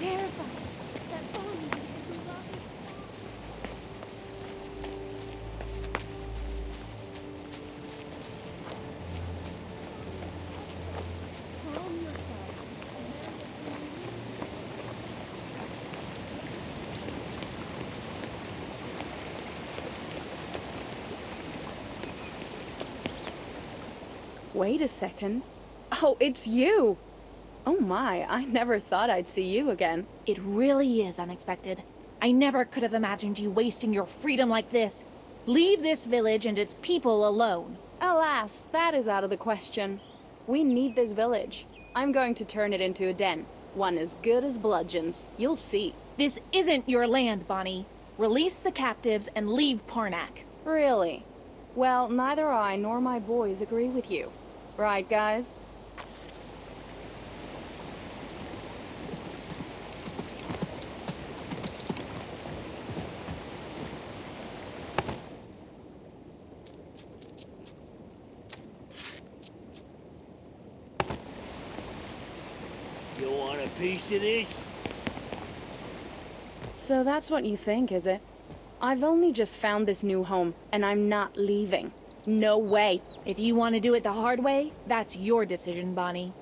terrified that Bonnie is in love with. Calm yourself. Wait a second. Oh, it's you! Oh my, I never thought I'd see you again. It really is unexpected. I never could have imagined you wasting your freedom like this. Leave this village and its people alone. Alas, that is out of the question. We need this village. I'm going to turn it into a den. One as good as bludgeons. You'll see. This isn't your land, Bonnie. Release the captives and leave Parnack. Really? Well, neither I nor my boys agree with you. Right, guys? Piece of this? So that's what you think, is it? I've only just found this new home, and I'm not leaving. No way. If you want to do it the hard way, that's your decision, Bonnie.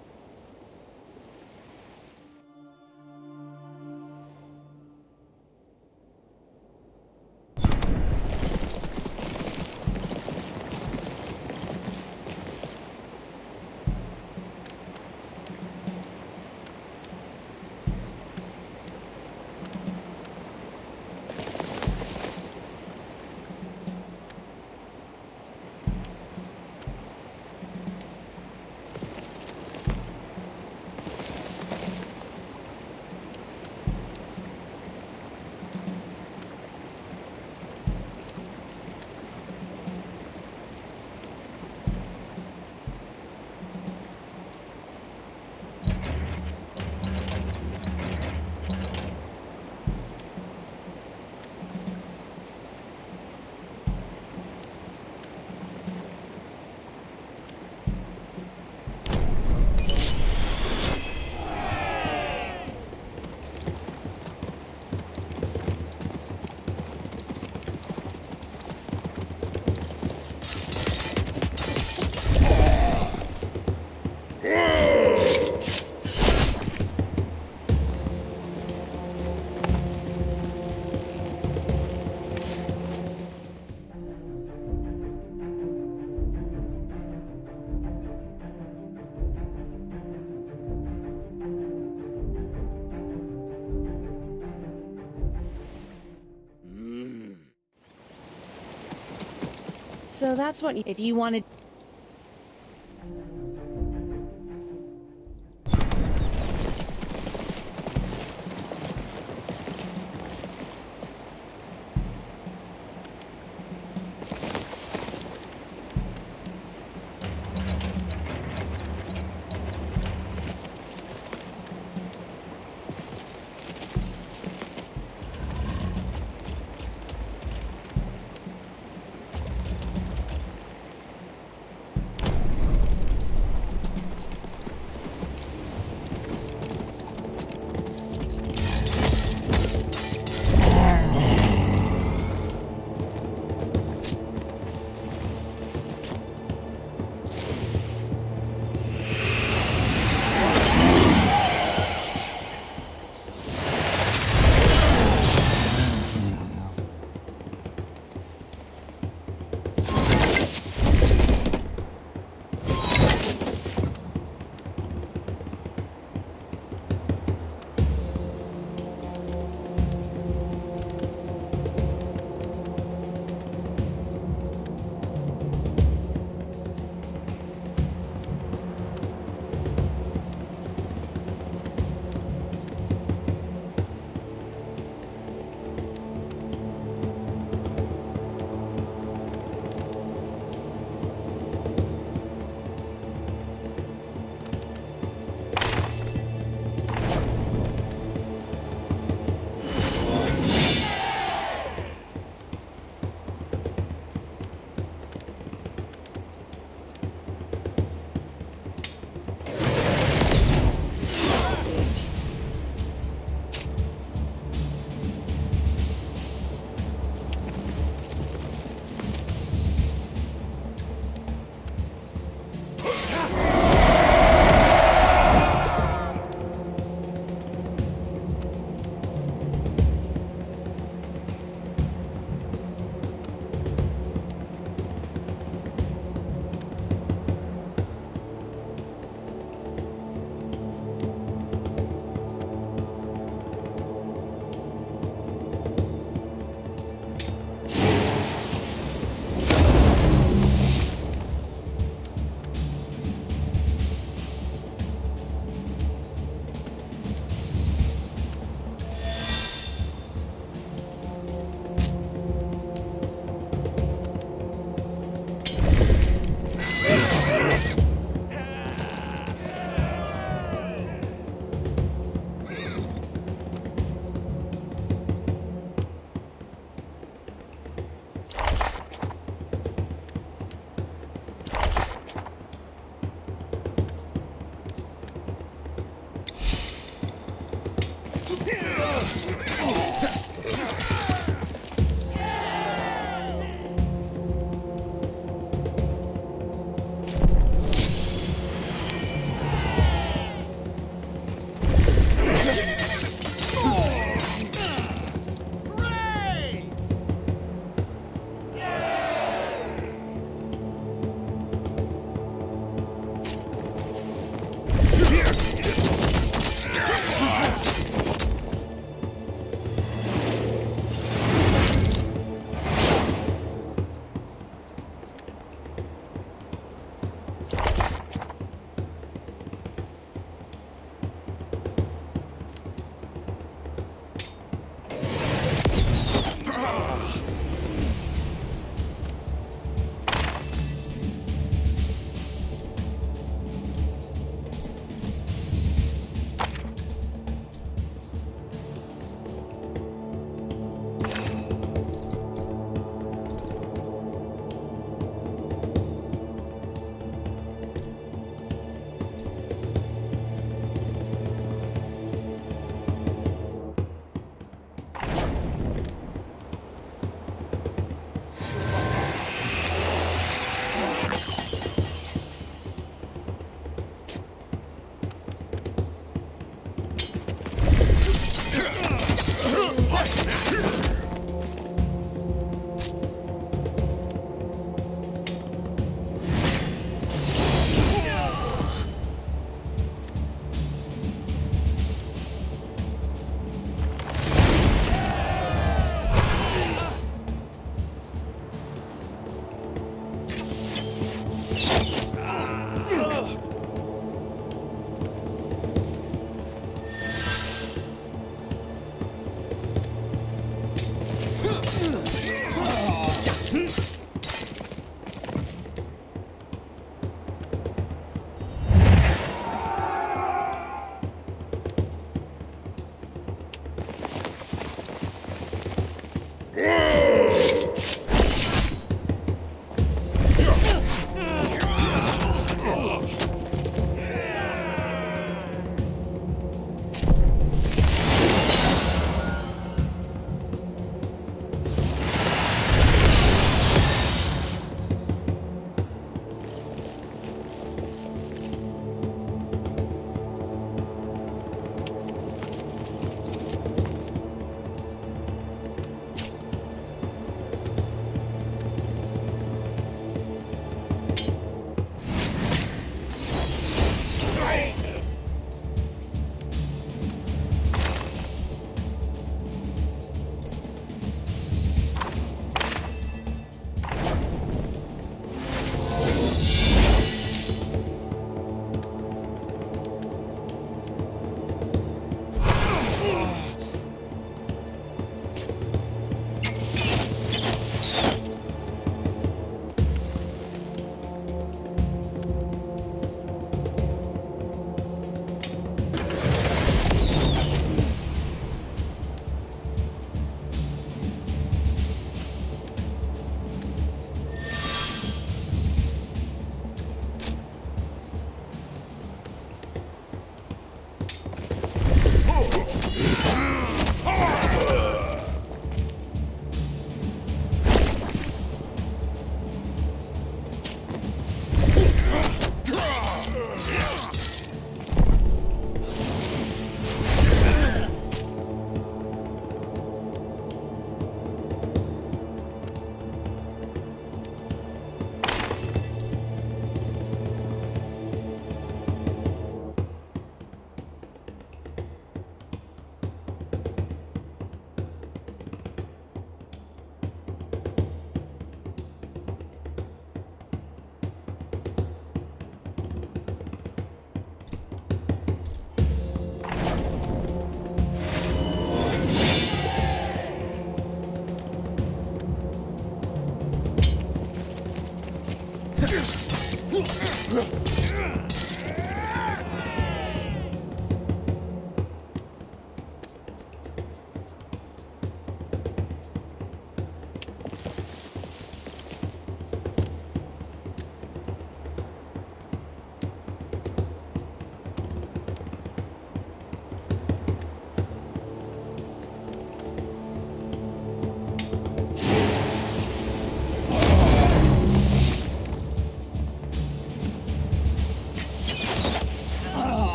So that's what if you wanted.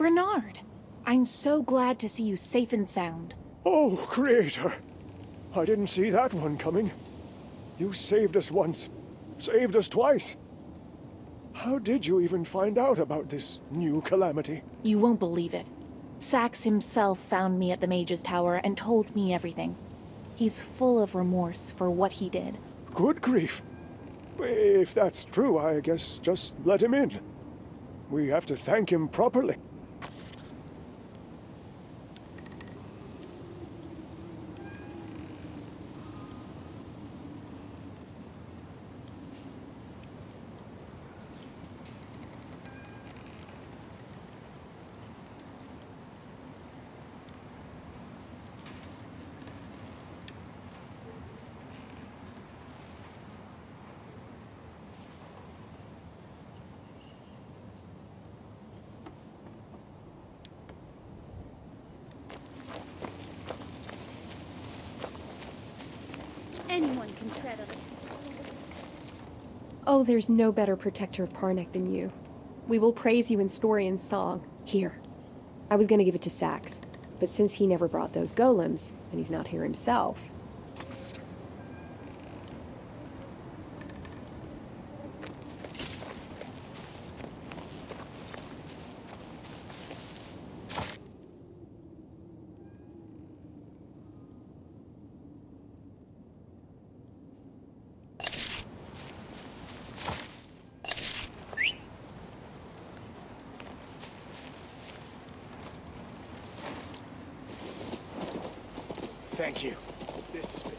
Bernard, I'm so glad to see you safe and sound. Oh, Creator. I didn't see that one coming. You saved us once. Saved us twice. How did you even find out about this new calamity? You won't believe it. Sax himself found me at the Mage's Tower and told me everything. He's full of remorse for what he did. Good grief. If that's true, I guess just let him in. We have to thank him properly. Anyone can tread on it. Oh, there's no better protector of Parnack than you. We will praise you in story and song. Here. I was gonna give it to Sax, but since he never brought those golems, and he's not here himself... Thank you. This has been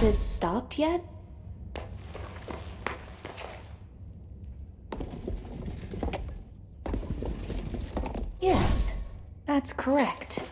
Has it stopped yet? Yes, that's correct.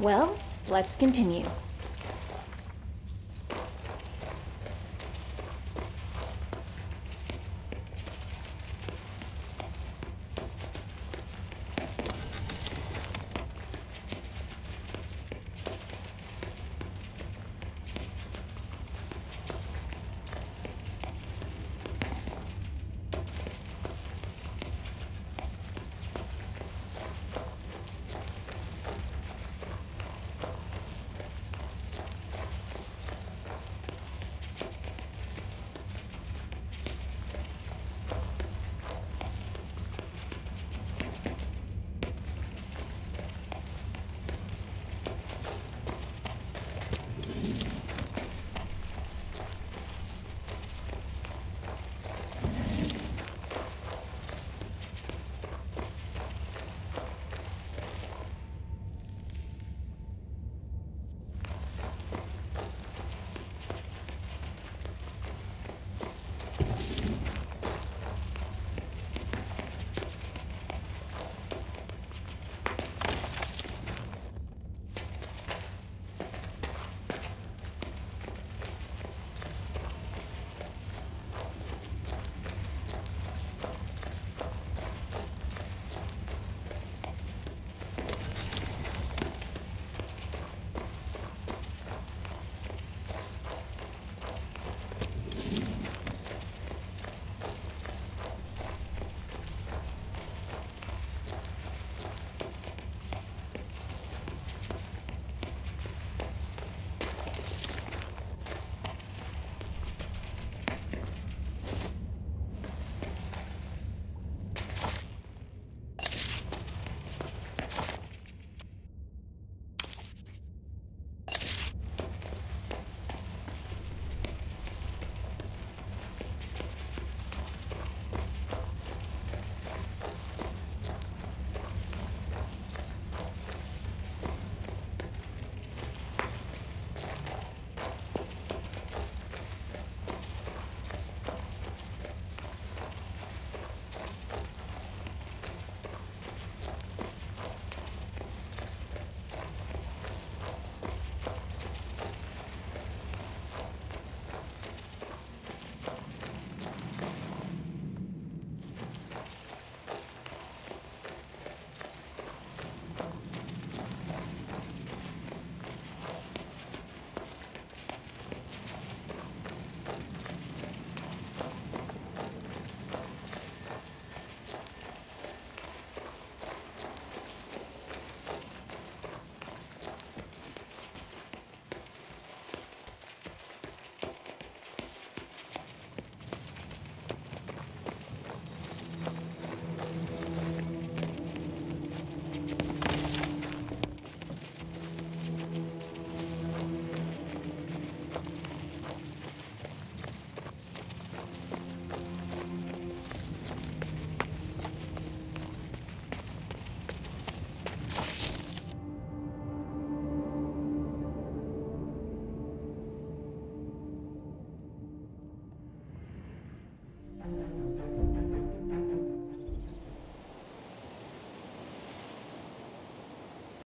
Well, let's continue.